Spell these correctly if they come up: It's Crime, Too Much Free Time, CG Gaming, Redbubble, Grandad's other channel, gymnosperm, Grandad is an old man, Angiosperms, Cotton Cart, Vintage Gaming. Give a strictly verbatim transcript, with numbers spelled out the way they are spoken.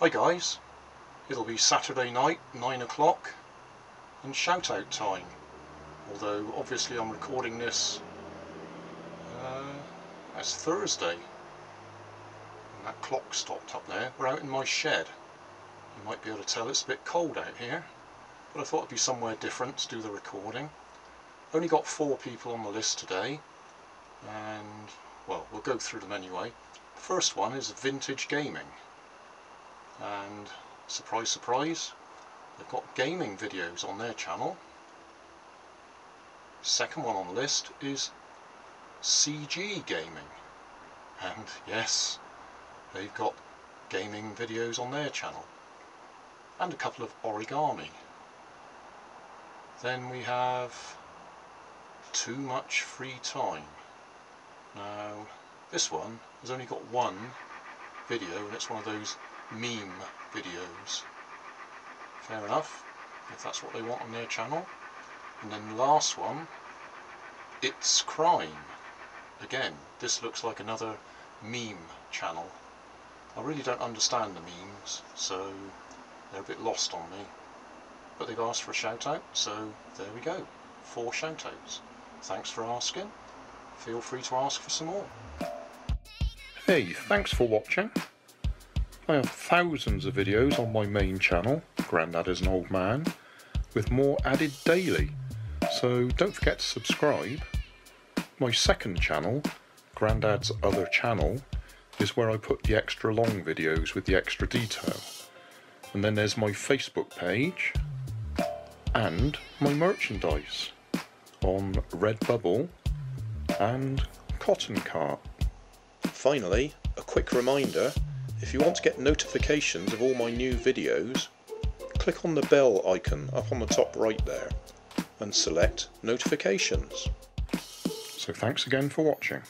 Hi guys, it'll be Saturday night, nine o'clock, and shout out time, although obviously I'm recording this uh, as Thursday, and that clock stopped up there. We're out in my shed. You might be able to tell it's a bit cold out here, but I thought I'd be somewhere different to do the recording. Only got four people on the list today, and well, we'll go through them anyway. The first one is Vintage Gaming. And surprise, surprise, they've got gaming videos on their channel. Second one on the list is C G Gaming, and yes, they've got gaming videos on their channel, and a couple of origami. Then we have Too Much Free Time. Now, this one has only got one video, and it's one of those meme videos. Fair enough, if that's what they want on their channel. And then the last one, It's Crime. Again, this looks like another meme channel. I really don't understand the memes, so they're a bit lost on me. But they've asked for a shout out, so there we go. Four shout outs. Thanks for asking. Feel free to ask for some more. Hey, thanks for watching. I have thousands of videos on my main channel, Grandad is an Old Man, with more added daily, so don't forget to subscribe. My second channel, Grandad's Other Channel, is where I put the extra long videos with the extra detail. And then there's my Facebook page, and my merchandise, on Redbubble and Cotton Cart. Finally, a quick reminder. If you want to get notifications of all my new videos, click on the bell icon up on the top right there and select notifications. So thanks again for watching.